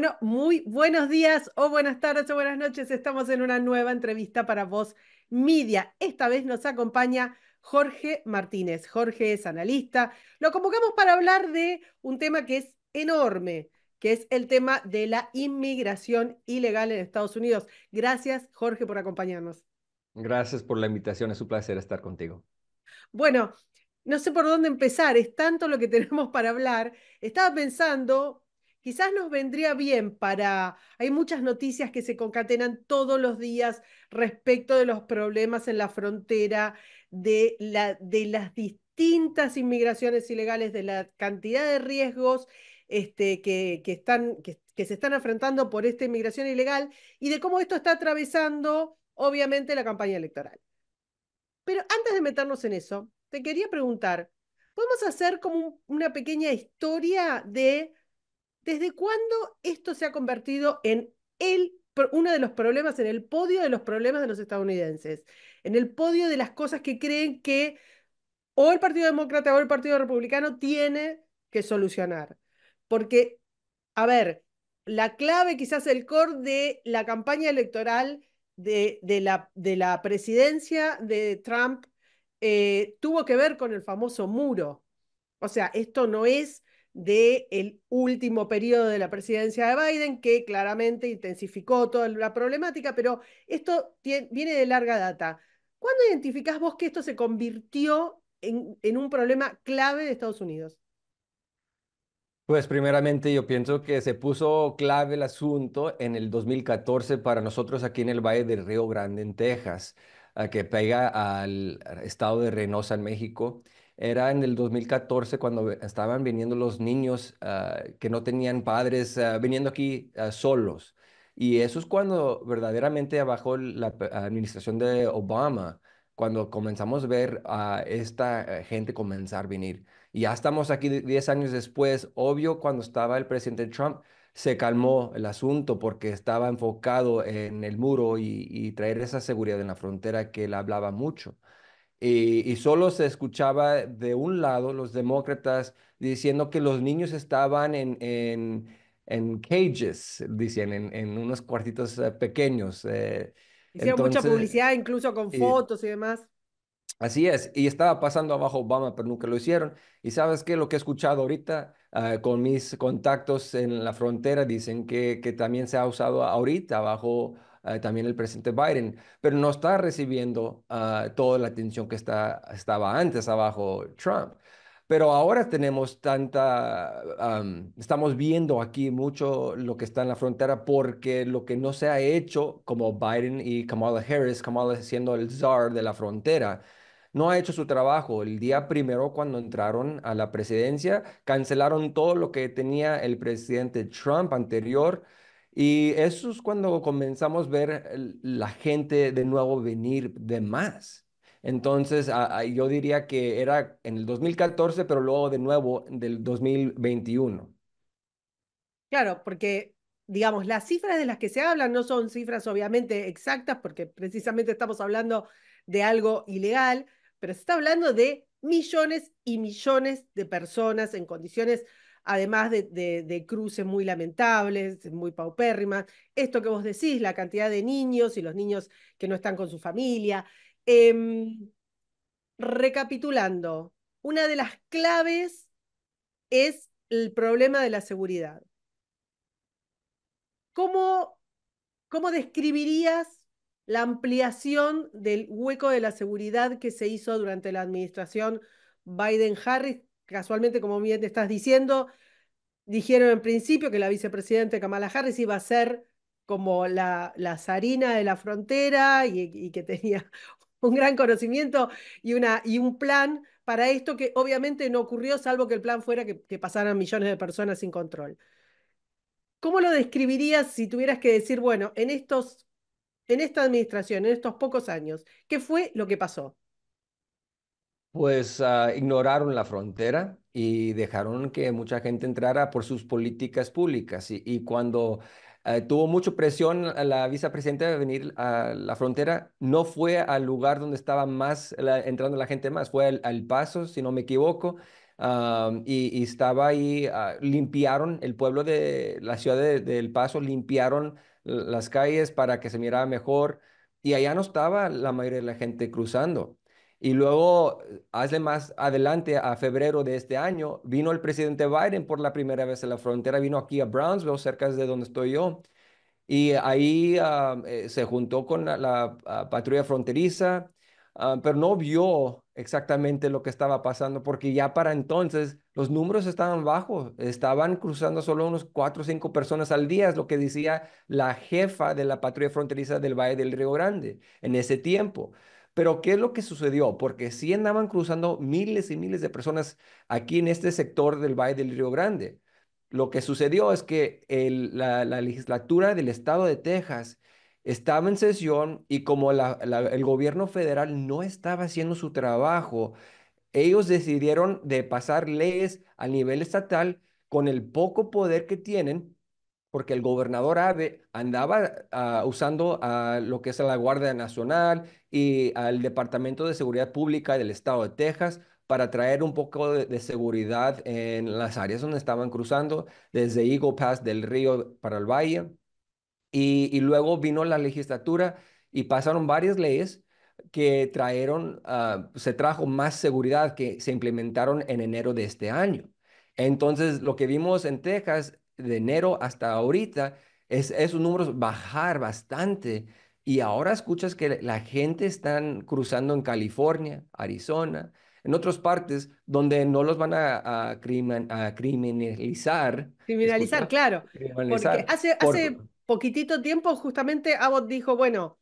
Bueno, muy buenos días o buenas tardes o buenas noches. Estamos en una nueva entrevista para Voz Media. Esta vez nos acompaña Jorge Martínez. Jorge es analista. Lo convocamos para hablar de un tema que es enorme, que es el tema de la inmigración ilegal en Estados Unidos. Gracias, Jorge, por acompañarnos. Gracias por la invitación. Es un placer estar contigo. Bueno, no sé por dónde empezar. Es tanto lo que tenemos para hablar. Estaba pensando... Quizás nos vendría bien para... Hay muchas noticias que se concatenan todos los días respecto de los problemas en la frontera, de las distintas inmigraciones ilegales, de la cantidad de riesgos que se están afrontando por esta inmigración ilegal y de cómo esto está atravesando, obviamente, la campaña electoral. Pero antes de meternos en eso, te quería preguntar, ¿podemos hacer como una pequeña historia de... ¿Desde cuándo esto se ha convertido en uno de los problemas, en el podio de los problemas de los estadounidenses? En el podio de las cosas que creen que o el Partido Demócrata o el Partido Republicano tiene que solucionar. Porque, a ver, la clave, quizás el core de la campaña electoral de la presidencia de Trump tuvo que ver con el famoso muro. O sea, esto no es... del último periodo de la presidencia de Biden, que claramente intensificó toda la problemática, pero esto viene de larga data. ¿Cuándo identificás vos que esto se convirtió en un problema clave de Estados Unidos? Pues primeramente yo pienso que se puso clave el asunto en el 2014 para nosotros aquí en el Valle del Río Grande, en Texas, que pega al estado de Reynosa, en México. Era en el 2014 cuando estaban viniendo los niños que no tenían padres, viniendo aquí solos. Y eso es cuando verdaderamente bajó la administración de Obama, cuando comenzamos a ver a esta gente comenzar a venir. Y ya estamos aquí 10 años después. Obvio, cuando estaba el presidente Trump, se calmó el asunto porque estaba enfocado en el muro y traer esa seguridad en la frontera que él hablaba mucho. Y solo se escuchaba de un lado los demócratas diciendo que los niños estaban en cages, dicen, en unos cuartitos pequeños. Hicieron entonces, mucha publicidad, incluso con fotos y demás. Así es, y estaba pasando abajo Obama, pero nunca lo hicieron. Y ¿sabes qué? Lo que he escuchado ahorita con mis contactos en la frontera dicen que también se ha usado ahorita abajo también el presidente Biden, pero no está recibiendo toda la atención que estaba antes abajo Trump. Pero ahora tenemos estamos viendo aquí mucho lo que está en la frontera porque lo que no se ha hecho, como Biden y Kamala Harris, Kamala siendo el zar de la frontera, no ha hecho su trabajo. El día primero, cuando entraron a la presidencia, cancelaron todo lo que tenía el presidente Trump anterior. Y eso es cuando comenzamos a ver la gente de nuevo venir de más. Entonces, yo diría que era en el 2014, pero luego de nuevo del 2021. Claro, porque, digamos, las cifras de las que se hablan no son cifras obviamente exactas, porque precisamente estamos hablando de algo ilegal, pero se está hablando de millones y millones de personas en condiciones... además de cruces muy lamentables, muy paupérrimas, esto que vos decís, la cantidad de niños y los niños que no están con su familia. Recapitulando, una de las claves es el problema de la seguridad. ¿Cómo describirías la ampliación del hueco de la seguridad que se hizo durante la administración Biden-Harris? Casualmente, como bien te estás diciendo, dijeron en principio que la vicepresidenta Kamala Harris iba a ser como la zarina de la frontera y que tenía un gran conocimiento y un plan para esto que obviamente no ocurrió, salvo que el plan fuera que pasaran millones de personas sin control. ¿Cómo lo describirías si tuvieras que decir, bueno, en esta administración, en estos pocos años, qué fue lo que pasó? Pues ignoraron la frontera y dejaron que mucha gente entrara por sus políticas públicas. Y cuando tuvo mucha presión a la vicepresidenta de venir a la frontera, no fue al lugar donde estaba entrando la gente más, fue al Paso, si no me equivoco, y estaba ahí, limpiaron el pueblo de la ciudad de El Paso, limpiaron las calles para que se mirara mejor, y allá no estaba la mayoría de la gente cruzando. Y luego, hace más adelante, a febrero de este año, vino el presidente Biden por la primera vez a la frontera, vino aquí a Brownsville, cerca de donde estoy yo, y ahí se juntó con la patrulla fronteriza, pero no vio exactamente lo que estaba pasando, porque ya para entonces los números estaban bajos, estaban cruzando solo unos 4 o 5 personas al día, es lo que decía la jefa de la patrulla fronteriza del Valle del Río Grande en ese tiempo. Pero ¿qué es lo que sucedió? Porque sí andaban cruzando miles y miles de personas aquí en este sector del Valle del Río Grande. Lo que sucedió es que la legislatura del estado de Texas estaba en sesión, y como el gobierno federal no estaba haciendo su trabajo, ellos decidieron de pasar leyes a nivel estatal con el poco poder que tienen, porque el gobernador Abe andaba usando lo que es la Guardia Nacional y al Departamento de Seguridad Pública del Estado de Texas para traer un poco de seguridad en las áreas donde estaban cruzando, desde Eagle Pass del río para el valle. Y luego vino la legislatura y pasaron varias leyes que se trajo más seguridad, que se implementaron en enero de este año. Entonces, lo que vimos en Texas de enero hasta ahorita es esos números bajar bastante, y ahora escuchas que la gente están cruzando en California, Arizona, en otras partes donde no los van a criminalizar. Criminalizar, escucha, claro. Criminalizar, porque hace poquitito tiempo justamente Abbott dijo, bueno,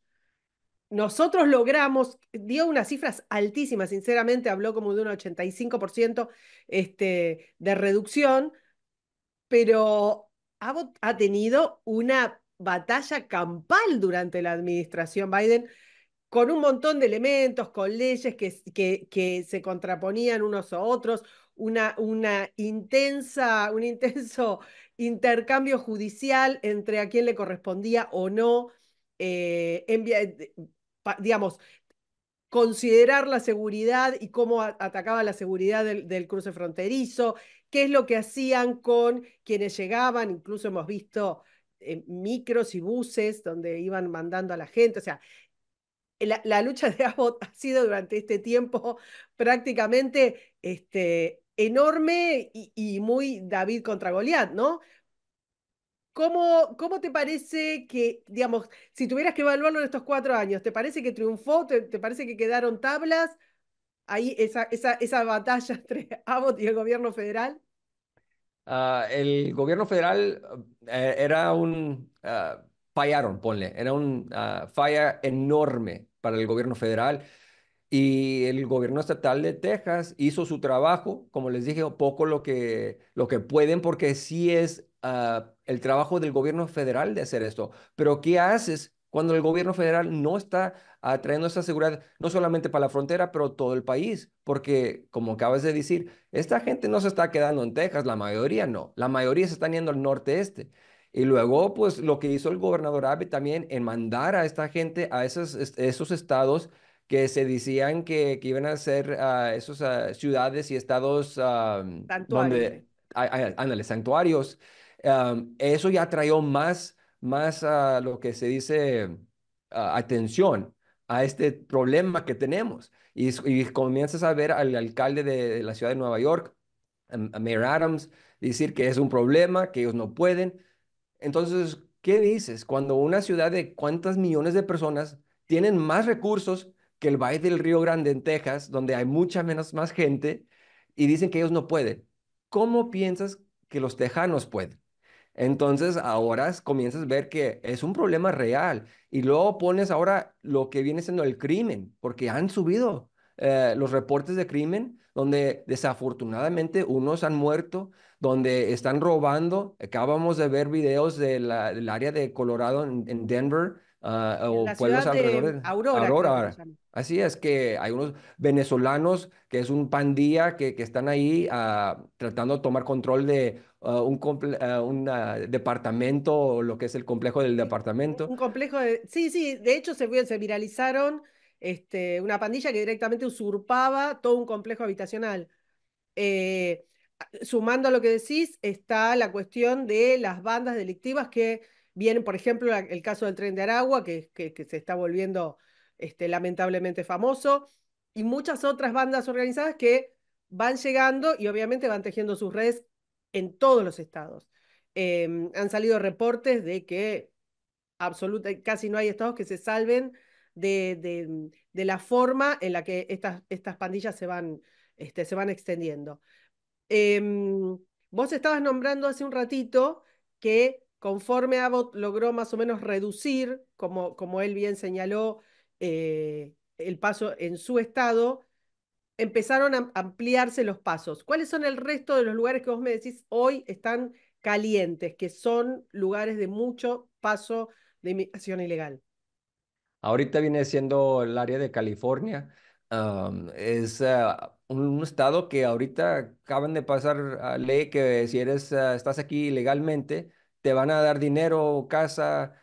nosotros logramos, dio unas cifras altísimas, sinceramente, habló como de un 85% de reducción, pero Abbott ha tenido una batalla campal durante la administración Biden con un montón de elementos, con leyes que se contraponían unos a otros, un intenso intercambio judicial entre a quién le correspondía o no, digamos, considerar la seguridad y cómo atacaba la seguridad del cruce fronterizo, qué es lo que hacían con quienes llegaban, incluso hemos visto micros y buses donde iban mandando a la gente, o sea, la lucha de Abbott ha sido durante este tiempo prácticamente enorme y muy David contra Goliat, ¿no? ¿Cómo te parece que, digamos, si tuvieras que evaluarlo en estos 4 años, ¿te parece que triunfó? ¿Te parece que quedaron tablas? Ahí esa batalla entre Abbott y el gobierno federal. El gobierno federal era un... fallaron, ponle. Era una falla enorme para el gobierno federal, y el gobierno estatal de Texas hizo su trabajo, como les dije, poco lo que pueden, porque sí es el trabajo del gobierno federal de hacer esto. Pero ¿qué haces cuando el gobierno federal no está trayendo esa seguridad, no solamente para la frontera, pero todo el país? Porque, como acabas de decir, esta gente no se está quedando en Texas, la mayoría no. La mayoría se están yendo al norte-este. Y luego, pues, lo que hizo el gobernador Abe también en mandar a esta gente a esos estados que se decían que iban a ser esas ciudades y estados... santuarios. Ándale, santuarios. Eso ya trajo más lo que se dice atención a este problema que tenemos. Y comienzas a ver al alcalde de la ciudad de Nueva York, Mayor Adams, decir que es un problema, que ellos no pueden. Entonces, ¿qué dices? Cuando una ciudad de cuántas millones de personas tienen más recursos que el Valle del Río Grande en Texas, donde hay mucha más gente, y dicen que ellos no pueden. ¿Cómo piensas que los tejanos pueden? Entonces, ahora comienzas a ver que es un problema real. Y luego pones ahora lo que viene siendo el crimen, porque han subido los reportes de crimen, donde desafortunadamente unos han muerto, donde están robando. Acabamos de ver videos del área de Colorado en Denver, o pueblos alrededor de Aurora. Así es que hay unos venezolanos que es un pandilla que están ahí tratando de tomar control de un departamento, o lo que es el complejo del departamento. Un complejo de... Sí, de hecho se viralizaron una pandilla que directamente usurpaba todo un complejo habitacional. Sumando a lo que decís, está la cuestión de las bandas delictivas que vienen, por ejemplo, el caso del Tren de Aragua, que se está volviendo lamentablemente famoso, y muchas otras bandas organizadas que van llegando y obviamente van tejiendo sus redes en todos los estados. Han salido reportes de que casi no hay estados que se salven de la forma en la que estas pandillas se van extendiendo. Vos estabas nombrando hace un ratito que conforme Abbott logró más o menos reducir, como él bien señaló, el paso en su estado, empezaron a ampliarse los pasos. ¿Cuáles son el resto de los lugares que vos me decís hoy están calientes, que son lugares de mucho paso de inmigración ilegal? Ahorita viene siendo el área de California. Es un estado que ahorita acaban de pasar a ley que si estás aquí ilegalmente, te van a dar dinero o casa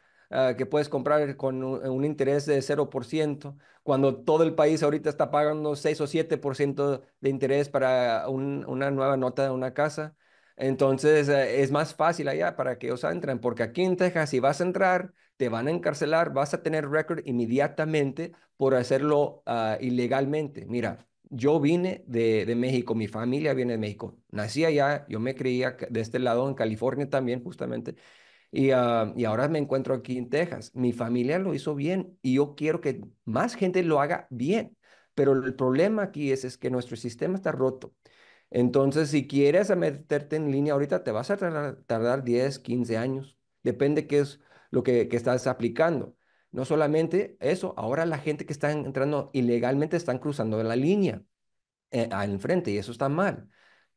que puedes comprar con un interés de 0%, cuando todo el país ahorita está pagando 6 o 7% de interés para una nueva nota de una casa. Entonces es más fácil allá para que ellos entren, porque aquí en Texas si vas a entrar, te van a encarcelar, vas a tener récord inmediatamente por hacerlo ilegalmente. Mira, yo vine de México, mi familia viene de México, nací allá, yo me crié de este lado en California también justamente, y ahora me encuentro aquí en Texas. Mi familia lo hizo bien y yo quiero que más gente lo haga bien, pero el problema aquí es que nuestro sistema está roto. Entonces, si quieres meterte en línea ahorita, te vas a tardar 10, 15 años. Depende qué es lo que estás aplicando. No solamente eso, ahora la gente que está entrando ilegalmente están cruzando la línea al frente y eso está mal.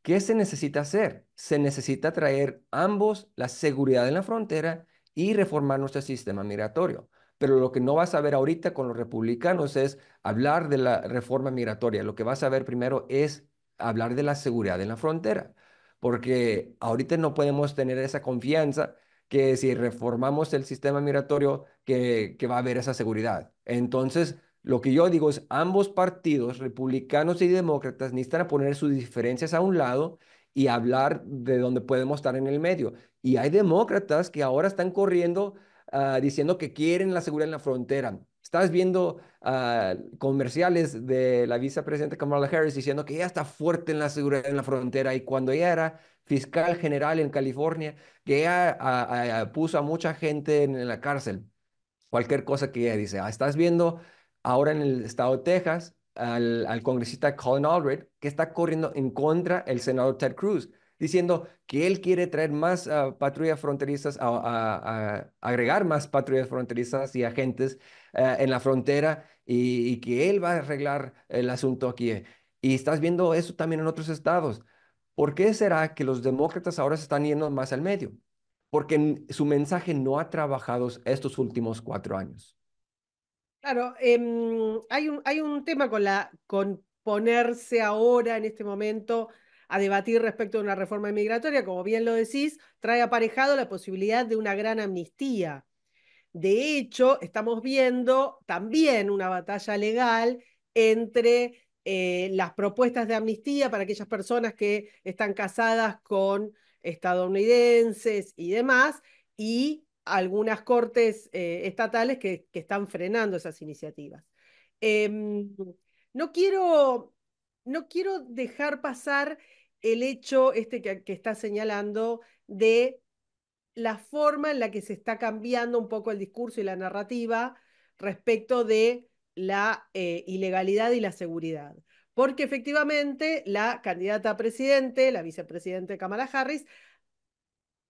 ¿Qué se necesita hacer? Se necesita traer ambos la seguridad en la frontera y reformar nuestro sistema migratorio. Pero lo que no vas a ver ahorita con los republicanos es hablar de la reforma migratoria. Lo que vas a ver primero es hablar de la seguridad en la frontera, porque ahorita no podemos tener esa confianza que si reformamos el sistema migratorio que va a haber esa seguridad. Entonces, lo que yo digo es ambos partidos, republicanos y demócratas, necesitan poner sus diferencias a un lado y hablar de dónde podemos estar en el medio. Y hay demócratas que ahora están corriendo diciendo que quieren la seguridad en la frontera. Estás viendo comerciales de la vicepresidenta Kamala Harris diciendo que ella está fuerte en la seguridad en la frontera, y cuando ella era fiscal general en California, que ella puso a mucha gente en la cárcel. Cualquier cosa que ella dice. Estás viendo ahora en el estado de Texas al congresista Colin Albright, que está corriendo en contra del senador Ted Cruz, diciendo que él quiere traer más patrullas fronterizas, agregar más patrullas fronterizas y agentes en la frontera, y que él va a arreglar el asunto aquí. Y estás viendo eso también en otros estados. ¿Por qué será que los demócratas ahora se están yendo más al medio? Porque su mensaje no ha trabajado estos últimos 4 años. Claro, hay un tema con ponerse ahora en este momento a debatir respecto a una reforma migratoria, como bien lo decís, trae aparejado la posibilidad de una gran amnistía. De hecho, estamos viendo también una batalla legal entre las propuestas de amnistía para aquellas personas que están casadas con estadounidenses y demás, y algunas cortes estatales que están frenando esas iniciativas. No quiero dejar pasar el hecho que está señalando de la forma en la que se está cambiando un poco el discurso y la narrativa respecto de la ilegalidad y la seguridad. Porque efectivamente la candidata a presidente, la vicepresidente Kamala Harris,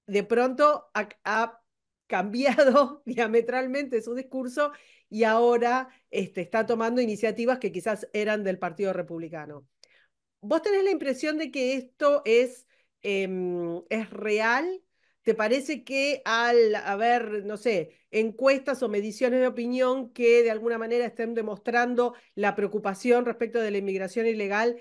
de pronto ha cambiado diametralmente su discurso y ahora está tomando iniciativas que quizás eran del Partido Republicano. ¿Vos tenés la impresión de que esto es real? ¿Te parece que al haber, no sé, encuestas o mediciones de opinión que de alguna manera estén demostrando la preocupación respecto de la inmigración ilegal,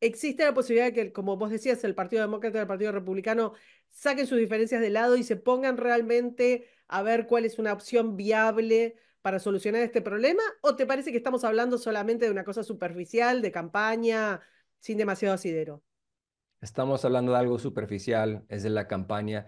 existe la posibilidad de que, como vos decías, el Partido Demócrata y el Partido Republicano saquen sus diferencias de lado y se pongan realmente a ver cuál es una opción viable para solucionar este problema? ¿O te parece que estamos hablando solamente de una cosa superficial, de campaña, sin demasiado asidero. Estamos hablando de algo superficial, es de la campaña.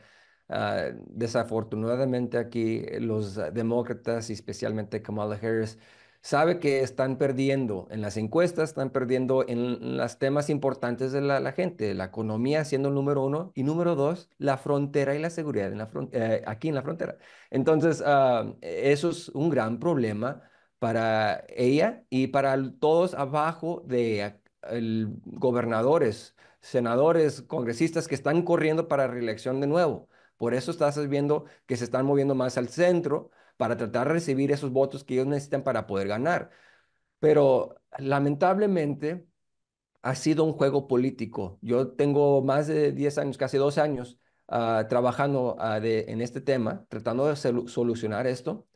Desafortunadamente aquí los demócratas y especialmente Kamala Harris sabe que están perdiendo en las encuestas, están perdiendo en los temas importantes de la gente, la economía siendo el número uno y número dos, la frontera y la seguridad en la aquí en la frontera. Entonces, eso es un gran problema para ella y para todos abajo de gobernadores, senadores, congresistas que están corriendo para reelección de nuevo. Por eso estás viendo que se están moviendo más al centro para tratar de recibir esos votos que ellos necesitan para poder ganar. Pero lamentablemente ha sido un juego político. Yo tengo más de 10 años, casi 2 años, trabajando en este tema, tratando de solucionar esto.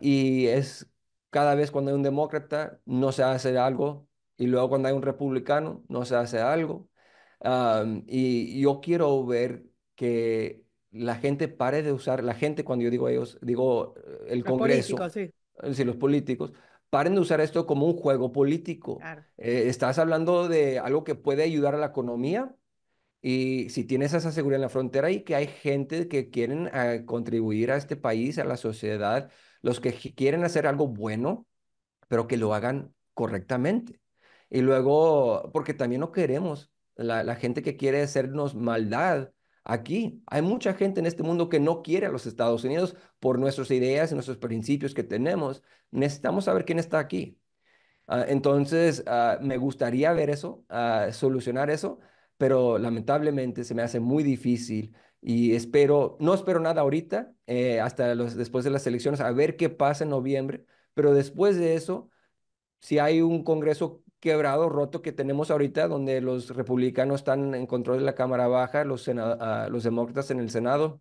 Y es cada vez cuando hay un demócrata no se hace algo y luego cuando hay un republicano no se hace algo. Y yo quiero ver que la gente pare de usar, la gente cuando yo digo ellos, digo el Congreso, los políticos, paren de usar esto como un juego político. Claro. Estás hablando de algo que puede ayudar a la economía y si tienes esa seguridad en la frontera y que hay gente que quieren contribuir a este país, a la sociedad, los que quieren hacer algo bueno, pero que lo hagan correctamente. Y luego, porque también no queremos la gente que quiere hacernos maldad. Aquí hay mucha gente en este mundo que no quiere a los Estados Unidos por nuestras ideas y nuestros principios que tenemos. Necesitamos saber quién está aquí. Entonces, me gustaría ver eso, solucionar eso, pero lamentablemente se me hace muy difícil y no espero nada ahorita, hasta después de las elecciones, a ver qué pasa en noviembre, pero después de eso, si hay un Congreso quebrado, roto que tenemos ahorita, donde los republicanos están en control de la Cámara Baja, los demócratas en el Senado.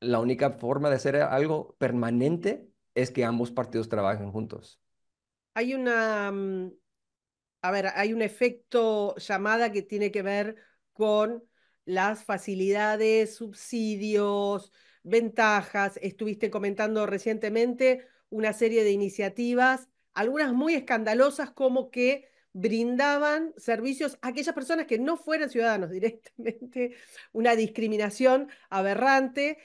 La única forma de hacer algo permanente es que ambos partidos trabajen juntos. Hay hay un efecto llamada que tiene que ver con las facilidades, subsidios, ventajas. Estuviste comentando recientemente una serie de iniciativas, algunas muy escandalosas como que brindaban servicios a aquellas personas que no fueran ciudadanos directamente, una discriminación aberrante,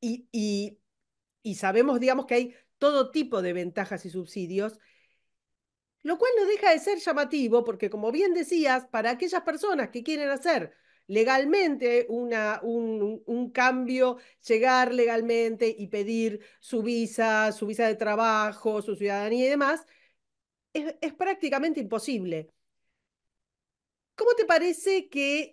y sabemos, digamos, que hay todo tipo de ventajas y subsidios, lo cual no deja de ser llamativo, porque como bien decías, para aquellas personas que quieren hacer legalmente un cambio, llegar legalmente y pedir su visa de trabajo, su ciudadanía y demás, es prácticamente imposible. ¿Cómo te parece que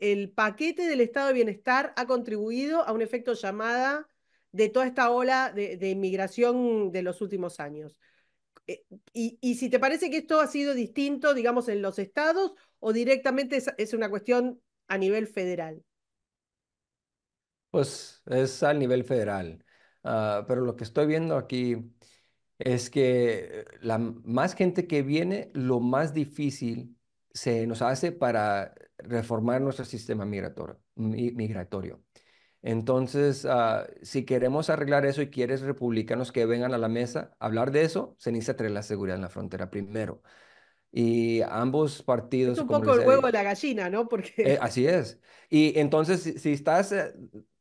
el paquete del Estado de Bienestar ha contribuido a un efecto llamada de toda esta ola de inmigración de los últimos años? Y si te parece que esto ha sido distinto, digamos, en los estados, o directamente es una cuestión a nivel federal. Pues es a nivel federal, pero lo que estoy viendo aquí es que la más gente que viene, lo más difícil se nos hace para reformar nuestro sistema migratorio. Entonces, si queremos arreglar eso y quieres republicanos que vengan a la mesa a hablar de eso, se necesita traer la seguridad en la frontera primero. Y ambos partidos... Es un poco el huevo de la gallina, ¿no? Porque... así es. Y entonces, si estás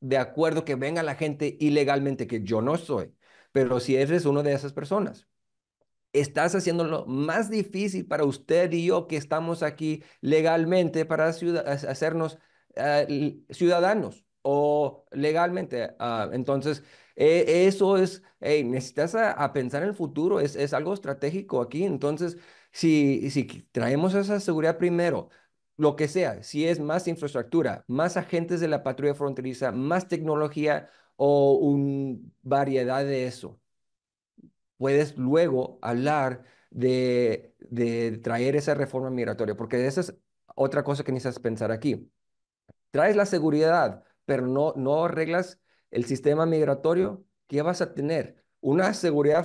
de acuerdo que venga la gente ilegalmente, que yo no soy, pero si eres uno de esas personas, estás haciendo lo más difícil para usted y yo que estamos aquí legalmente para hacernos ciudadanos. O legalmente. Entonces, eso es, necesitas a pensar en el futuro, es algo estratégico aquí. Entonces, si traemos esa seguridad primero, lo que sea, si es más infraestructura, más agentes de la patrulla fronteriza, más tecnología o una variedad de eso, puedes luego hablar de traer esa reforma migratoria, porque esa es otra cosa que necesitas pensar aquí. Traes la seguridad, pero no arreglas el sistema migratorio, ¿qué vas a tener? Una seguridad,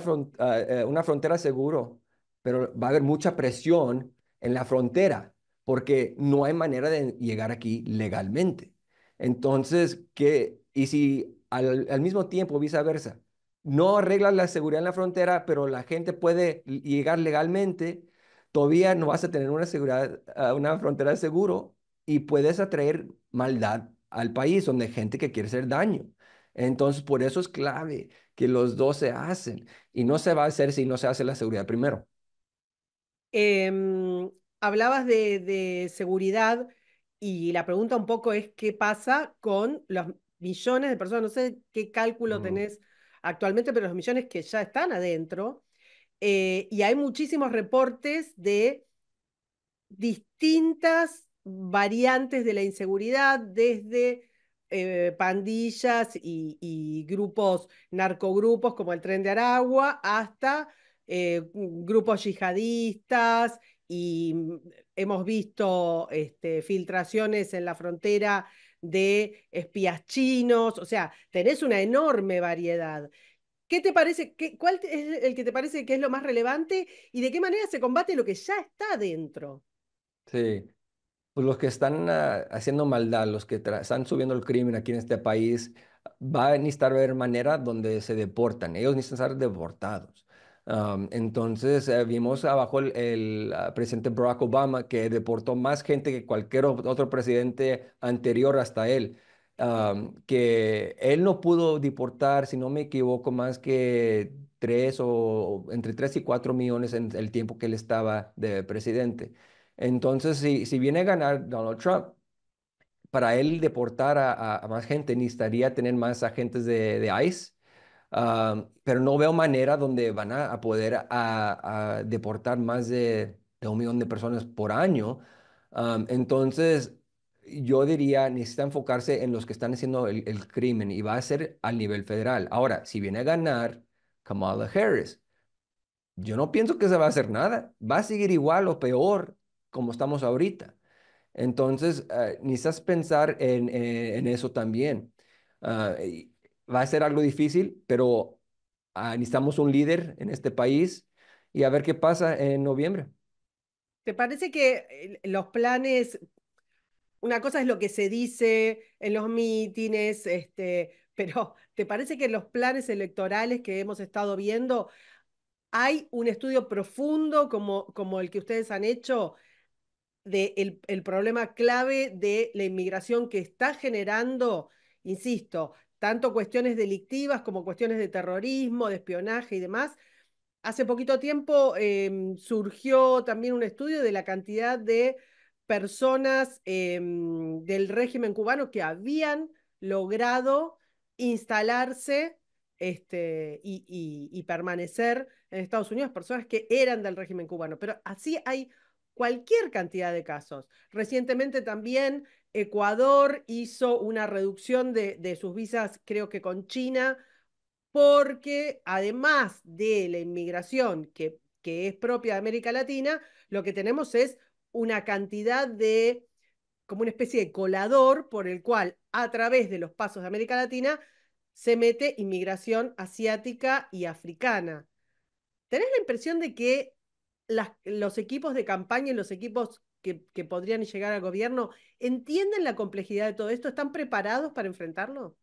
una frontera seguro, pero va a haber mucha presión en la frontera porque no hay manera de llegar aquí legalmente. Entonces, y si al mismo tiempo, viceversa, no arreglas la seguridad en la frontera, pero la gente puede llegar legalmente, todavía no vas a tener una seguridad, una frontera segura, y puedes atraer maldad al país, donde hay gente que quiere hacer daño. Entonces, por eso es clave que los dos se hacen, y no se va a hacer si no se hace la seguridad primero. Hablabas de seguridad, y la pregunta un poco es qué pasa con los millones de personas, no sé qué cálculo tenés actualmente, pero los millones que ya están adentro, y hay muchísimos reportes de distintas variantes de la inseguridad, desde pandillas y grupos, narcogrupos como el Tren de Aragua, hasta grupos yihadistas, y hemos visto filtraciones en la frontera de espías chinos. O sea, tenés una enorme variedad. ¿Qué te parece? ¿Cuál es el que te parece que es lo más relevante? ¿Y de qué manera se combate lo que ya está dentro? Sí, pues los que están haciendo maldad, los que están subiendo el crimen aquí en este país, va a necesitar ver manera donde se deportan. Ellos necesitan ser deportados. Entonces vimos abajo el presidente Barack Obama, que deportó más gente que cualquier otro presidente anterior hasta él, que él no pudo deportar, si no me equivoco, más que entre 3 y 4 millones en el tiempo que él estaba de presidente. Entonces, si viene a ganar Donald Trump, para él deportar a más gente, necesitaría tener más agentes de ICE. Pero no veo manera donde van a poder a deportar más de 1 millón de personas por año. Entonces, yo diría, necesita enfocarse en los que están haciendo el crimen, y va a ser al nivel federal. Ahora, si viene a ganar Kamala Harris, yo no pienso que se va a hacer nada. Va a seguir igual o peor como estamos ahorita. Entonces, necesitas pensar en eso también. Va a ser algo difícil, pero necesitamos un líder en este país, y a ver qué pasa en noviembre. ¿Te parece que los planes, una cosa es lo que se dice en los mítines, pero ¿te parece que en los planes electorales que hemos estado viendo hay un estudio profundo como el que ustedes han hecho del el problema clave de la inmigración que está generando, insisto, tanto cuestiones delictivas como cuestiones de terrorismo, de espionaje y demás? Hace poquito tiempo surgió también un estudio de la cantidad de personas del régimen cubano que habían logrado instalarse y permanecer en Estados Unidos, personas que eran del régimen cubano. Pero así hay cualquier cantidad de casos. Recientemente también Ecuador hizo una reducción de sus visas, creo que con China, porque además de la inmigración que es propia de América Latina, lo que tenemos es una cantidad como una especie de colador por el cual, a través de los pasos de América Latina, se mete inmigración asiática y africana. ¿Tenés la impresión de que los equipos de campaña y los equipos que podrían llegar al gobierno entienden la complejidad de todo esto? ¿Están preparados para enfrentarlo?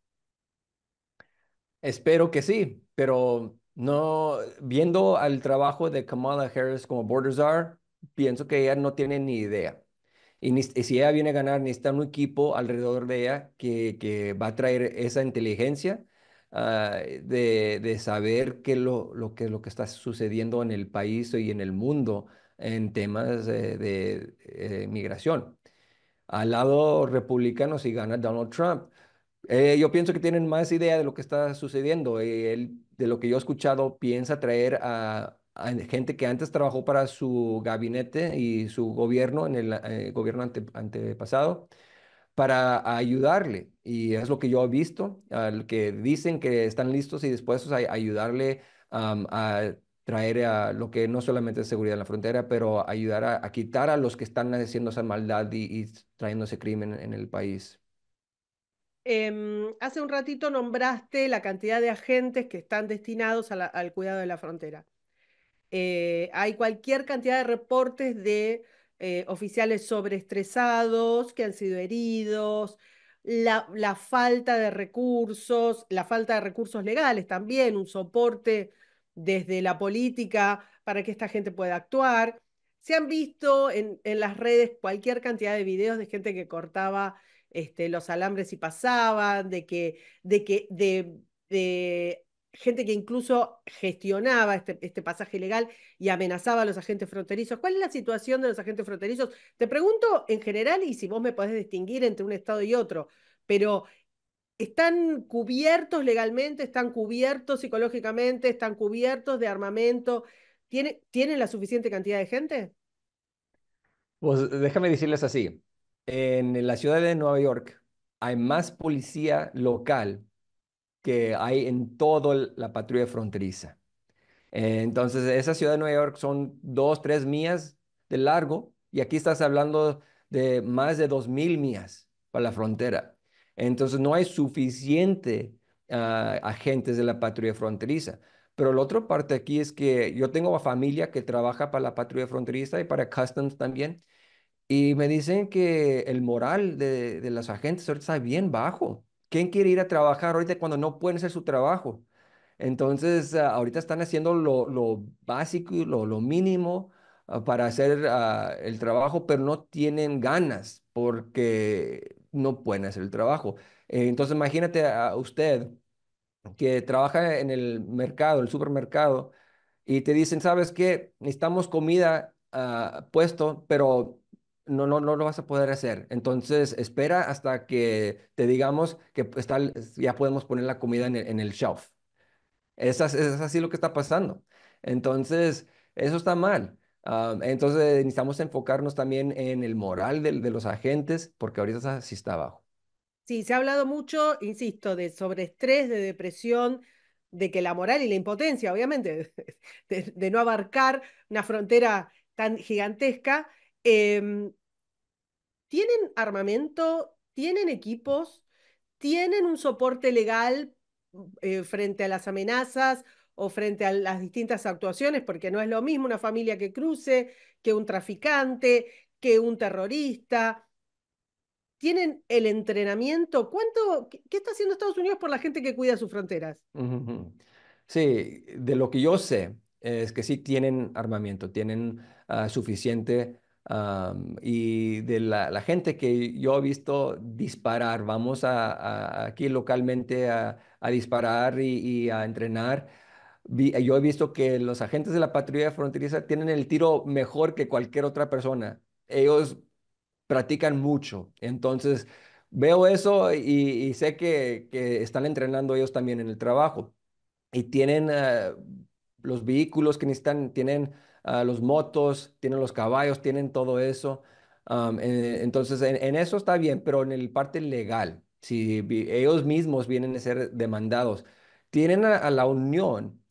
Espero que sí, pero no, viendo al trabajo de Kamala Harris como border czar, pienso que ella no tiene ni idea. Y si ella viene a ganar, necesita un equipo alrededor de ella que va a traer esa inteligencia de saber qué es lo que está sucediendo en el país y en el mundo en temas de migración. Al lado republicano, si gana Donald Trump, yo pienso que tienen más idea de lo que está sucediendo. De lo que yo he escuchado, piensa traer a gente que antes trabajó para su gabinete y su gobierno, en el gobierno antepasado, para ayudarle. Y es lo que yo he visto, que dicen que están listos y dispuestos a ayudarle a traer a lo que no solamente es seguridad en la frontera, pero ayudar a quitar a los que están haciendo esa maldad y trayendo ese crimen en el país. Hace un ratito nombraste la cantidad de agentes que están destinados al cuidado de la frontera. Hay cualquier cantidad de reportes de oficiales sobreestresados, que han sido heridos. la falta de recursos, la falta de recursos legales también, un soporte desde la política para que esta gente pueda actuar. Se han visto en las redes cualquier cantidad de videos de gente que cortaba los alambres y pasaba, de gente que incluso gestionaba este pasaje ilegal y amenazaba a los agentes fronterizos. ¿Cuál es la situación de los agentes fronterizos? Te pregunto en general y si vos me podés distinguir entre un estado y otro, pero ¿están cubiertos legalmente? ¿Están cubiertos psicológicamente? ¿Están cubiertos de armamento? ¿Tienen la suficiente cantidad de gente? Pues déjame decirles así. En la ciudad de Nueva York hay más policía local que hay en toda la patrulla fronteriza. Entonces, esa ciudad de Nueva York son 2-3 millas de largo y aquí estás hablando de más de 2,000 millas para la frontera. Entonces, no hay suficiente agentes de la patrulla fronteriza. Pero la otra parte aquí es que yo tengo a familia que trabaja para la patrulla fronteriza y para Customs también, y me dicen que el moral de los agentes ahorita está bien bajo. ¿Quién quiere ir a trabajar ahorita cuando no pueden hacer su trabajo? Entonces, ahorita están haciendo lo básico, lo mínimo para hacer el trabajo, pero no tienen ganas porque no pueden hacer el trabajo. Entonces, imagínate a usted que trabaja en el mercado, el supermercado, y te dicen, ¿sabes qué? Necesitamos comida puesto, pero no lo vas a poder hacer. Entonces, espera hasta que te digamos que ya podemos poner la comida en el shelf. Es así lo que está pasando. Entonces, eso está mal. Entonces, necesitamos enfocarnos también en el moral de los agentes, porque ahorita sí está bajo. Sí, se ha hablado mucho, insisto, de sobreestrés, de depresión, de que la moral y la impotencia, obviamente, de no abarcar una frontera tan gigantesca. ¿Tienen armamento? ¿Tienen equipos? ¿Tienen un soporte legal frente a las amenazas o frente a las distintas actuaciones? Porque no es lo mismo una familia que cruce, que un traficante, que un terrorista. ¿Tienen el entrenamiento? ¿Qué está haciendo Estados Unidos por la gente que cuida sus fronteras? Sí, de lo que yo sé es que sí tienen armamento, tienen suficiente. Y de la gente que yo he visto disparar, vamos aquí localmente a disparar y a entrenar. Yo he visto que los agentes de la patrulla fronteriza tienen el tiro mejor que cualquier otra persona. Ellos practican mucho. Entonces, veo eso y sé que están entrenando ellos también en el trabajo. Y tienen los vehículos que necesitan, tienen los motos, tienen los caballos, tienen todo eso. Entonces, en eso está bien, pero en el parte legal, si ellos mismos vienen a ser demandados, tienen a la Unión,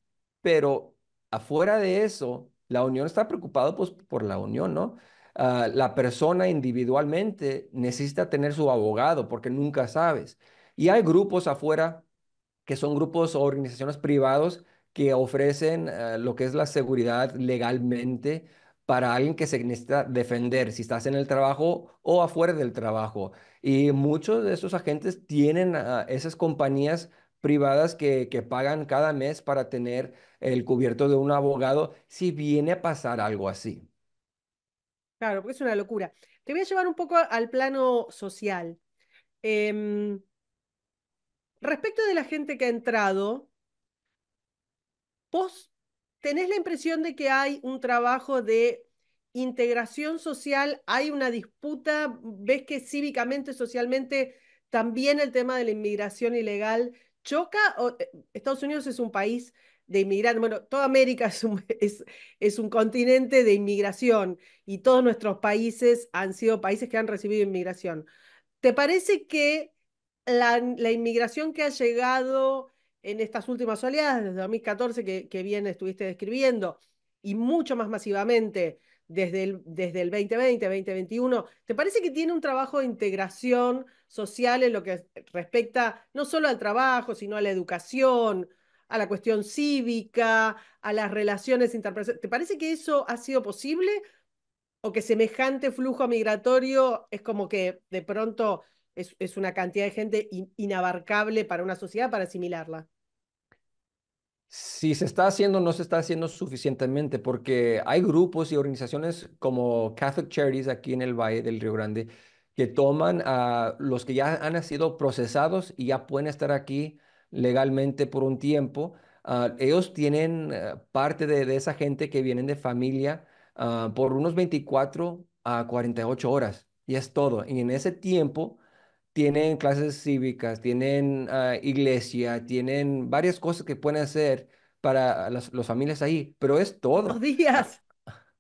pero afuera de eso, la Unión está preocupada pues, por la Unión, ¿no? La persona individualmente necesita tener su abogado porque nunca sabes. Y hay grupos afuera que son grupos o organizaciones privados que ofrecen lo que es la seguridad legalmente para alguien que se necesita defender si estás en el trabajo o afuera del trabajo. Y muchos de esos agentes tienen esas compañías privadas que pagan cada mes para tener el cubierto de un abogado si viene a pasar algo así. Claro, porque es una locura. Te voy a llevar un poco al plano social. Respecto de la gente que ha entrado, ¿vos tenés la impresión de que hay un trabajo de integración social? ¿Hay una disputa? ¿Ves que cívicamente, socialmente, también el tema de la inmigración ilegal choca? ¿O Estados Unidos es un país de inmigrantes? Bueno, toda América es un continente de inmigración y todos nuestros países han sido países que han recibido inmigración. ¿Te parece que la inmigración que ha llegado en estas últimas oleadas, desde 2014 que bien estuviste describiendo, y mucho más masivamente desde el 2020, 2021, ¿te parece que tiene un trabajo de integración social en lo que respecta no solo al trabajo, sino a la educación, a la cuestión cívica, a las relaciones interpersonales? ¿Te parece que eso ha sido posible? ¿O que semejante flujo migratorio es como que de pronto es una cantidad de gente inabarcable para una sociedad para asimilarla. Si se está haciendo, no se está haciendo suficientemente, porque hay grupos y organizaciones como Catholic Charities aquí en el Valle del Río Grande que toman a los que ya han sido procesados y ya pueden estar aquí legalmente por un tiempo. Ellos tienen parte de esa gente que vienen de familia por unos 24 a 48 horas, y es todo. Y en ese tiempo tienen clases cívicas, tienen iglesia, tienen varias cosas que pueden hacer para las familias ahí, pero es todo. 2 días.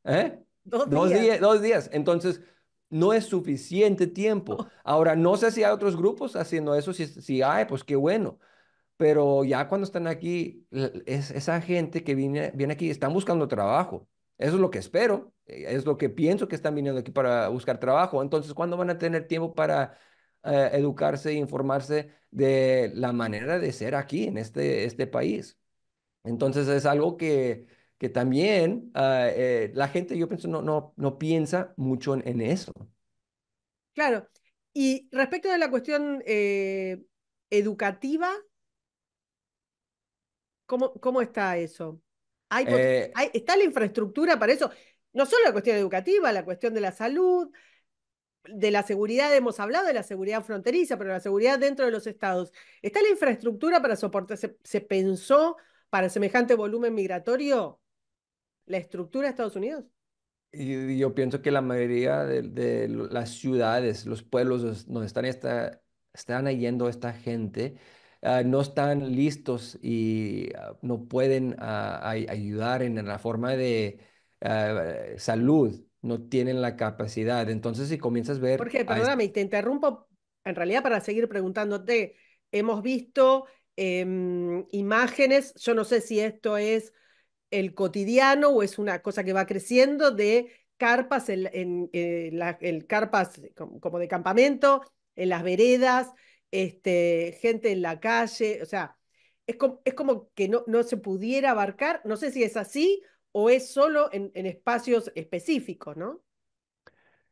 ¿Eh? 2 días. Entonces, no es suficiente tiempo. Oh. Ahora, no sé si hay otros grupos haciendo eso, si hay, pues qué bueno. Pero ya cuando están aquí, esa gente que viene aquí, están buscando trabajo. Eso es lo que espero, es lo que pienso que están viniendo aquí para buscar trabajo. Entonces, ¿cuándo van a tener tiempo para educarse e informarse de la manera de ser aquí en este país? Entonces es algo que también la gente, yo pienso, no piensa mucho en eso. Claro, y respecto de la cuestión educativa, ¿cómo está eso? ¿Está la infraestructura para eso? No solo la cuestión educativa, la cuestión de la salud, de la seguridad. Hemos hablado de la seguridad fronteriza, pero la seguridad dentro de los estados. ¿Está la infraestructura para soportar? ¿Se pensó para semejante volumen migratorio la estructura de Estados Unidos? Yo pienso que la mayoría de las ciudades, los pueblos donde están yendo esta gente, no están listos y no pueden ayudar en la forma de salud. No tienen la capacidad. Entonces, si comienzas a ver... Jorge, perdóname, te interrumpo en realidad para seguir preguntándote. Hemos visto imágenes, yo no sé si esto es el cotidiano o es una cosa que va creciendo, de carpas, carpas como de campamento, en las veredas, gente en la calle. O sea, es como que no se pudiera abarcar. No sé si es así, ¿o es solo en espacios específicos, no?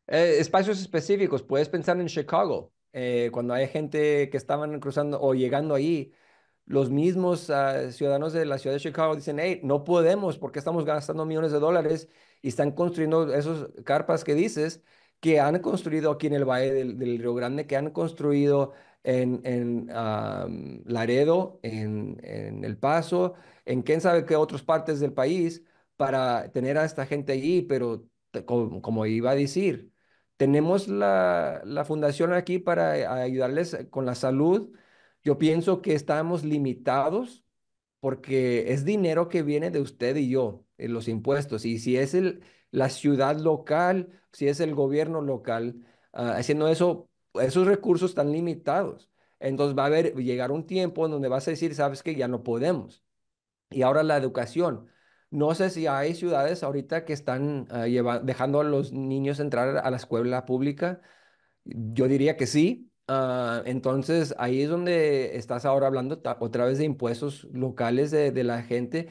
Espacios específicos. Puedes pensar en Chicago. Cuando hay gente que estaban cruzando o llegando ahí, los mismos ciudadanos de la ciudad de Chicago dicen, hey, no podemos porque estamos gastando millones de dólares, y están construyendo esos carpas que dices que han construido aquí en el Valle del Río Grande, que han construido en Laredo, en El Paso, en quién sabe qué otras partes del país, para tener a esta gente allí. Pero como iba a decir, tenemos la fundación aquí para ayudarles con la salud. Yo pienso que estamos limitados porque es dinero que viene de usted y yo, en los impuestos. Y si es la ciudad local, si es el gobierno local haciendo eso, esos recursos están limitados. Entonces llegar un tiempo en donde vas a decir, sabes que ya no podemos. Y ahora la educación. No sé si hay ciudades ahorita que están dejando a los niños entrar a la escuela pública. Yo diría que sí. Entonces, ahí es donde estás ahora hablando otra vez de impuestos locales de la gente.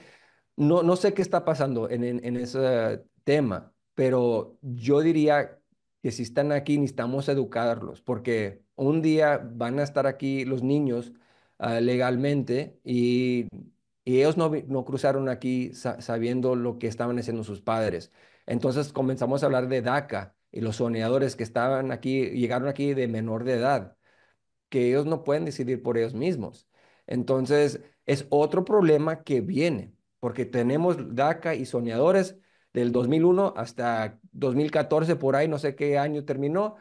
No sé qué está pasando en ese tema, pero yo diría que si están aquí necesitamos educarlos, porque un día van a estar aquí los niños legalmente, y ellos no cruzaron aquí sabiendo lo que estaban haciendo sus padres. Entonces comenzamos a hablar de DACA y los soñadores que estaban aquí, llegaron aquí de menor de edad, que ellos no pueden decidir por ellos mismos. Entonces es otro problema que viene, porque tenemos DACA y soñadores del 2001 hasta 2014, por ahí, no sé qué año terminó.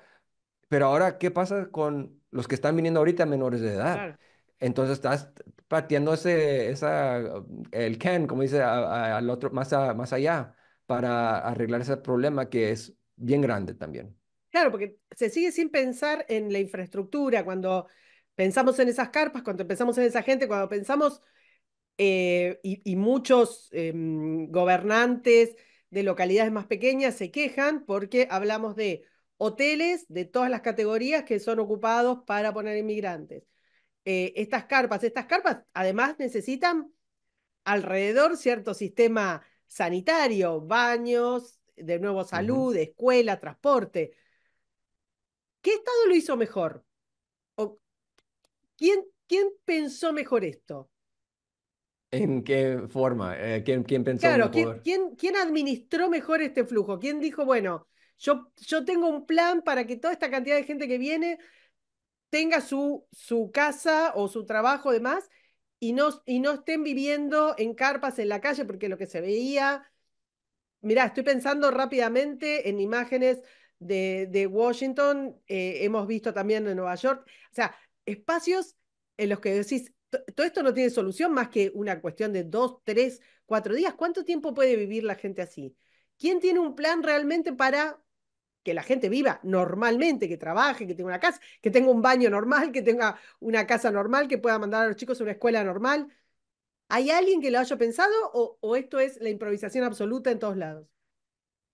Pero ahora, ¿qué pasa con los que están viniendo ahorita menores de edad? Claro. Entonces estás pateando el can, como dice, al otro, más allá, para arreglar ese problema que es bien grande también. Claro, porque se sigue sin pensar en la infraestructura. Cuando pensamos en esas carpas, cuando pensamos en esa gente, cuando pensamos, y muchos gobernantes de localidades más pequeñas se quejan porque hablamos de hoteles de todas las categorías que son ocupados para poner inmigrantes. Estas carpas además necesitan alrededor cierto sistema sanitario, baños, de nuevo salud, escuela, transporte. ¿Qué estado lo hizo mejor? ¿Quién pensó mejor esto? ¿En qué forma? ¿Quién pensó mejor? Claro, ¿quién administró mejor este flujo? ¿Quién dijo, bueno, yo tengo un plan para que toda esta cantidad de gente que viene tenga su casa o su trabajo, demás, y no estén viviendo en carpas en la calle? Porque lo que se veía... Mirá, estoy pensando rápidamente en imágenes de Washington, hemos visto también en Nueva York, o sea, espacios en los que decís, todo esto no tiene solución más que una cuestión de 2, 3, 4 días. ¿Cuánto tiempo puede vivir la gente así? ¿Quién tiene un plan realmente para que la gente viva normalmente, que trabaje, que tenga una casa, que tenga un baño normal, que tenga una casa normal, que pueda mandar a los chicos a una escuela normal? ¿Hay alguien que lo haya pensado o esto es la improvisación absoluta en todos lados?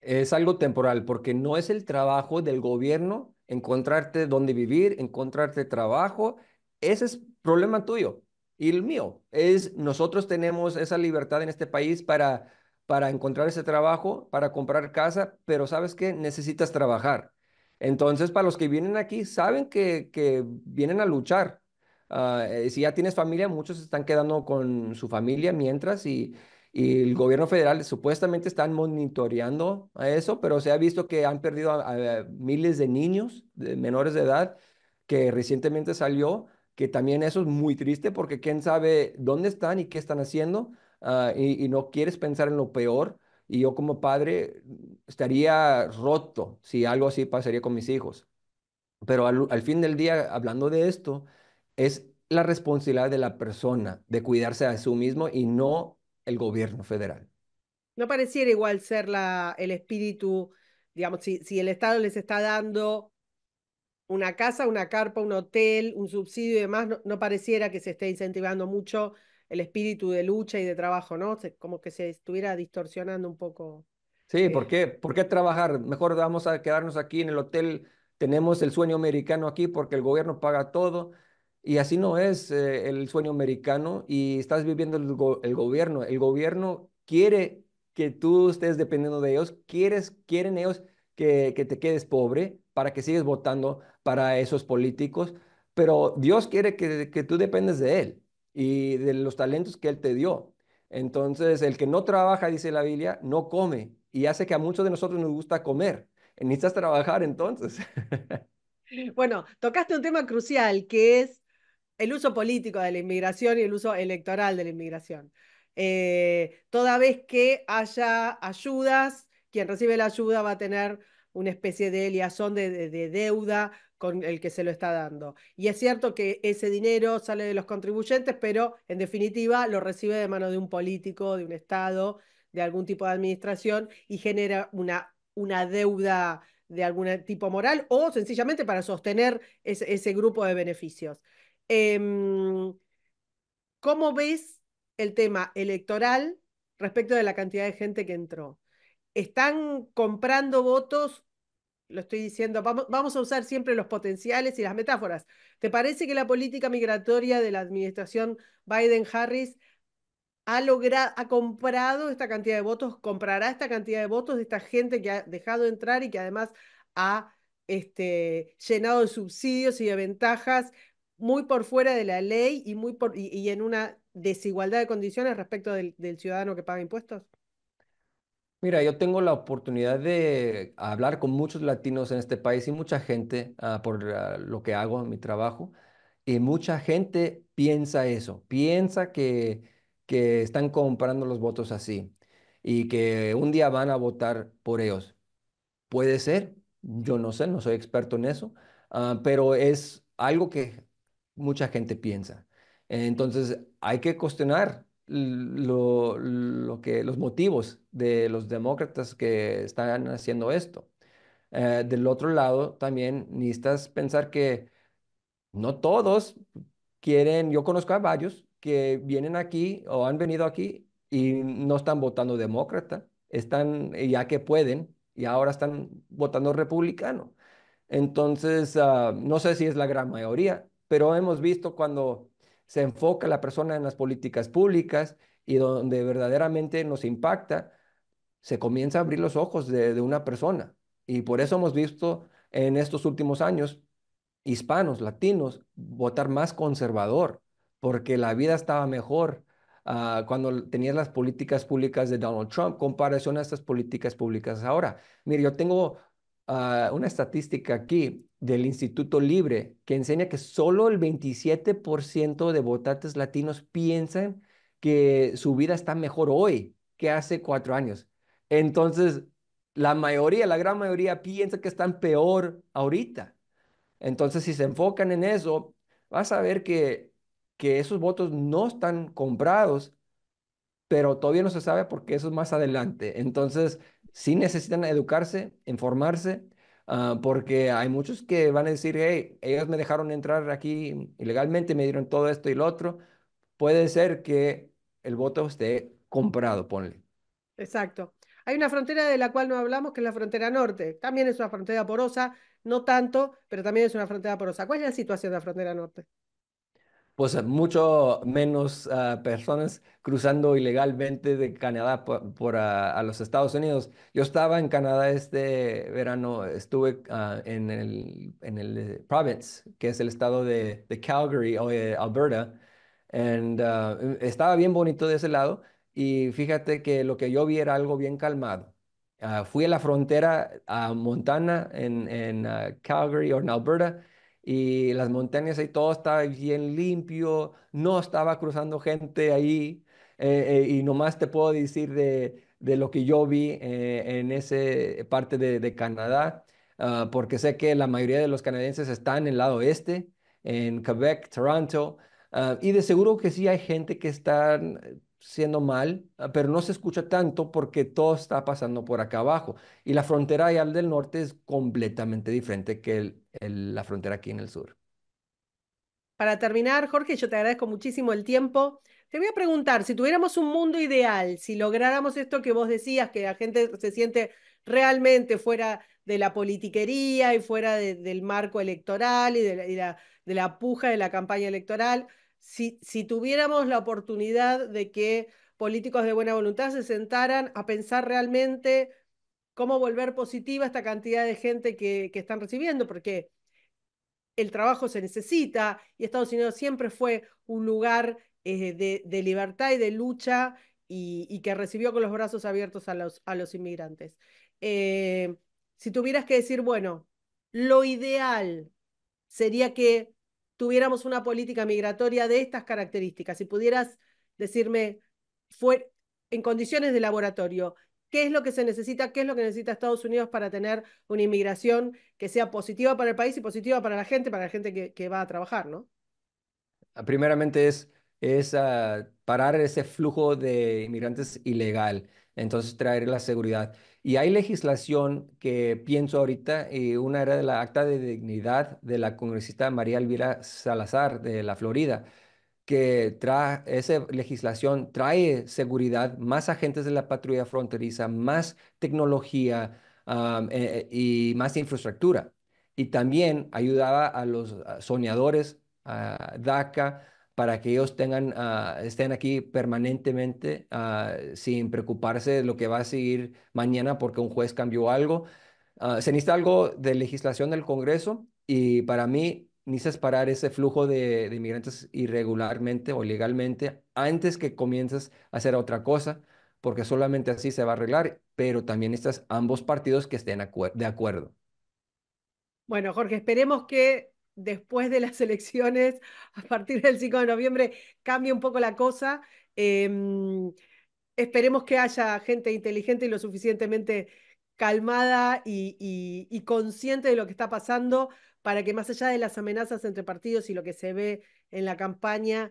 Es algo temporal, porque no es el trabajo del gobierno encontrarte dónde vivir, encontrarte trabajo. Ese es problema tuyo y el mío. Nosotros tenemos esa libertad en este país para encontrar ese trabajo, para comprar casa, pero ¿sabes qué? Necesitas trabajar. Entonces, para los que vienen aquí, saben que vienen a luchar. Si ya tienes familia, muchos están quedando con su familia mientras y el gobierno federal supuestamente están monitoreando a eso, pero se ha visto que han perdido a miles de niños de menores de edad que recientemente salió, que también eso es muy triste porque quién sabe dónde están y qué están haciendo y no quieres pensar en lo peor. Y yo como padre estaría roto si algo así pasaría con mis hijos. Pero al fin del día, hablando de esto, es la responsabilidad de la persona de cuidarse a sí mismo y no el gobierno federal. No pareciera igual ser el espíritu, digamos, si el Estado les está dando una casa, una carpa, un hotel, un subsidio y demás, no pareciera que se esté incentivando mucho el espíritu de lucha y de trabajo, ¿no? Como que se estuviera distorsionando un poco. Sí, ¿por qué trabajar? Mejor vamos a quedarnos aquí en el hotel, tenemos el sueño americano aquí porque el gobierno paga todo. Y así no es el sueño americano y estás viviendo el gobierno. El gobierno quiere que tú estés dependiendo de ellos, quieren ellos que te quedes pobre para que sigas votando para esos políticos, pero Dios quiere que tú dependes de Él y de los talentos que Él te dio. Entonces, el que no trabaja, dice la Biblia, no come y hace que a muchos de nosotros nos gusta comer. Necesitas trabajar entonces. Bueno, tocaste un tema crucial que es el uso político de la inmigración y el uso electoral de la inmigración. Toda vez que haya ayudas, quien recibe la ayuda va a tener una especie de liazón de deuda con el que se lo está dando. Y es cierto que ese dinero sale de los contribuyentes, pero en definitiva lo recibe de mano de un político, de un Estado, de algún tipo de administración y genera una deuda de algún tipo moral o sencillamente para sostener ese grupo de beneficios. ¿Cómo ves el tema electoral respecto de la cantidad de gente que entró? ¿Están comprando votos? Lo estoy diciendo, vamos a usar siempre los potenciales y las metáforas. ¿Te parece que la política migratoria de la administración Biden-Harris ha comprado esta cantidad de votos, comprará esta cantidad de votos de esta gente que ha dejado entrar y que además ha llenado de subsidios y de ventajas muy por fuera de la ley y y en una desigualdad de condiciones respecto del ciudadano que paga impuestos? Mira, yo tengo la oportunidad de hablar con muchos latinos en este país y mucha gente por lo que hago en mi trabajo, y mucha gente piensa eso, piensa que están comprando los votos así y que un día van a votar por ellos. Puede ser, yo no sé, no soy experto en eso, pero es algo que mucha gente piensa. Entonces hay que cuestionar los motivos de los demócratas que están haciendo esto. Del otro lado también necesitas pensar que no todos quieren, yo conozco a varios que vienen aquí o han venido aquí y no están votando demócrata, están, ya que pueden, y ahora están votando republicano. Entonces, no sé si es la gran mayoría, pero hemos visto cuando se enfoca la persona en las políticas públicas y donde verdaderamente nos impacta, se comienza a abrir los ojos de una persona. Y por eso hemos visto en estos últimos años hispanos, latinos, votar más conservador, porque la vida estaba mejor cuando tenías las políticas públicas de Donald Trump, comparación a estas políticas públicas ahora. Mire, yo tengo una estadística aquí del Instituto Libre que enseña que solo el 27% de votantes latinos piensan que su vida está mejor hoy que hace 4 años. Entonces, la mayoría, la gran mayoría piensa que están peor ahorita. Entonces, si se enfocan en eso, vas a ver que esos votos no están comprados, pero todavía no se sabe porque eso es más adelante. Entonces, sí necesitan educarse, informarse, porque hay muchos que van a decir, hey, ellos me dejaron entrar aquí ilegalmente, me dieron todo esto y lo otro. Puede ser que el voto esté comprado, ponle. Exacto. Hay una frontera de la cual no hablamos, que es la frontera norte. También es una frontera porosa, no tanto, pero también es una frontera porosa. ¿Cuál es la situación de la frontera norte? Pues mucho menos personas cruzando ilegalmente de Canadá a los Estados Unidos. Yo estaba en Canadá este verano, estuve en el province, que es el estado de Calgary o Alberta, y estaba bien bonito de ese lado. Y fíjate que lo que yo vi era algo bien calmado. Fui a la frontera a Montana, en Calgary o en Alberta, y las montañas ahí todo estaba bien limpio, no estaba cruzando gente ahí, y nomás te puedo decir de lo que yo vi en esa parte de Canadá, porque sé que la mayoría de los canadienses están en el lado este, en Quebec, Toronto, y de seguro que sí hay gente que está siendo mal, pero no se escucha tanto porque todo está pasando por acá abajo. Y la frontera allá del norte es completamente diferente que la frontera aquí en el sur. Para terminar, Jorge, yo te agradezco muchísimo el tiempo. Te voy a preguntar, si tuviéramos un mundo ideal, si lográramos esto que vos decías, que la gente se siente realmente fuera de la politiquería y fuera del marco electoral y de la puja de la campaña electoral, si tuviéramos la oportunidad de que políticos de buena voluntad se sentaran a pensar realmente cómo volver positiva esta cantidad de gente que están recibiendo, porque el trabajo se necesita y Estados Unidos siempre fue un lugar de libertad y de lucha y que recibió con los brazos abiertos a los inmigrantes. Si tuvieras que decir, bueno, lo ideal sería que tuviéramos una política migratoria de estas características, si pudieras decirme, en condiciones de laboratorio, ¿qué es lo que se necesita, qué es lo que necesita Estados Unidos para tener una inmigración que sea positiva para el país y positiva para la gente que va a trabajar, ¿no? Primeramente es parar ese flujo de inmigrantes ilegal, entonces traer la seguridad. Y hay legislación que pienso ahorita, y una era de la Acta de Dignidad de la congresista María Elvira Salazar de la Florida, que esa legislación trae seguridad, más agentes de la patrulla fronteriza, más tecnología y más infraestructura. Y también ayudaba a los soñadores, a DACA, para que ellos estén aquí permanentemente sin preocuparse de lo que va a seguir mañana porque un juez cambió algo. Se necesita algo de legislación del Congreso y para mí necesitas parar ese flujo de inmigrantes irregularmente o ilegalmente antes que comiences a hacer otra cosa, porque solamente así se va a arreglar, pero también necesitas ambos partidos que estén de acuerdo. Bueno, Jorge, esperemos que después de las elecciones, a partir del 5 de noviembre, cambia un poco la cosa. Esperemos que haya gente inteligente y lo suficientemente calmada y consciente de lo que está pasando para que más allá de las amenazas entre partidos y lo que se ve en la campaña,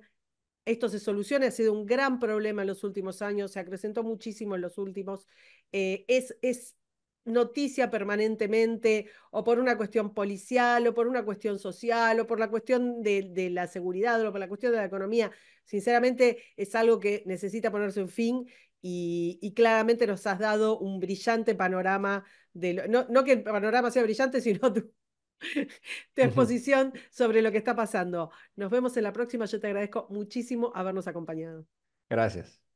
esto se solucione. Ha sido un gran problema en los últimos años, se acrecentó muchísimo en los últimos. Es noticia permanentemente, o por una cuestión policial, o por una cuestión social, o por la cuestión de la seguridad, o por la cuestión de la economía. Sinceramente, es algo que necesita ponerse un fin, y claramente nos has dado un brillante panorama, no que el panorama sea brillante, sino tu exposición sobre lo que está pasando. Nos vemos en la próxima. Yo te agradezco muchísimo habernos acompañado. Gracias.